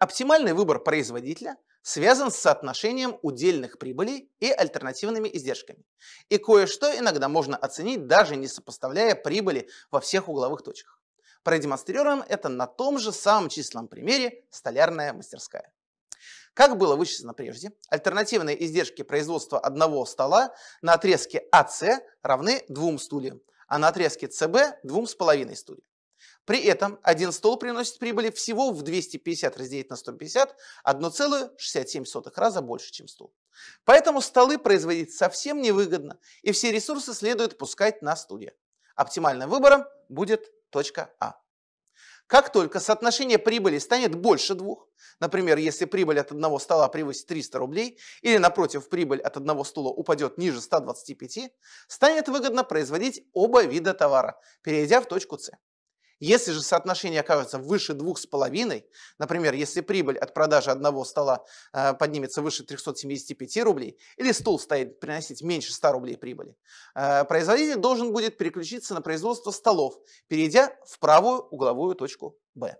Оптимальный выбор производителя связан с соотношением удельных прибылей и альтернативными издержками. И кое-что иногда можно оценить, даже не сопоставляя прибыли во всех угловых точках. Продемонстрируем это на том же самом численном примере «Столярная мастерская». Как было вычислено прежде, альтернативные издержки производства одного стола на отрезке АС равны 2 стульям, а на отрезке СБ – 2,5 стульям. При этом один стол приносит прибыли всего в 250 разделить на 150 1,67 раза больше, чем стул. Поэтому столы производить совсем невыгодно, и все ресурсы следует пускать на стулья. Оптимальным выбором будет точка А. Как только соотношение прибыли станет больше 2, например, если прибыль от одного стола превысит 300 рублей, или, напротив, прибыль от одного стула упадет ниже 125, станет выгодно производить оба вида товара, перейдя в точку С. Если же соотношение окажется выше 2,5, например, если прибыль от продажи одного стола поднимется выше 375 рублей, или стул станет приносить меньше 100 рублей прибыли, производитель должен будет переключиться на производство столов, перейдя в правую угловую точку Б.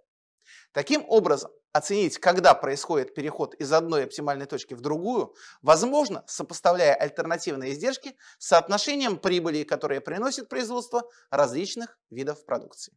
Таким образом, оценить, когда происходит переход из одной оптимальной точки в другую, возможно, сопоставляя альтернативные издержки с соотношением прибыли, которые приносит производство различных видов продукции.